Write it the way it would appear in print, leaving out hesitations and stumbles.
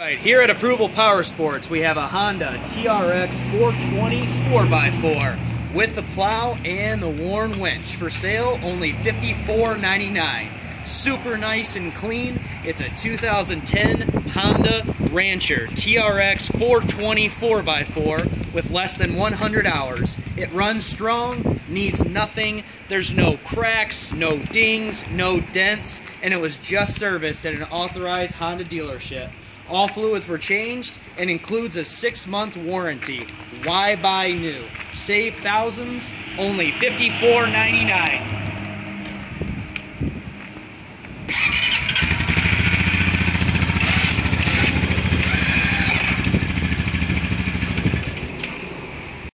Right, here at Approval Power Sports, we have a Honda TRX 420 4x4 with the plow and the Warn winch. For sale, only $54.99. Super nice and clean. It's a 2010 Honda Rancher TRX 420 4x4 with less than 100 hours. It runs strong, needs nothing. There's no cracks, no dings, no dents, and it was just serviced at an authorized Honda dealership. All fluids were changed and includes a 6-month warranty. Why buy new? Save thousands, only $54.99.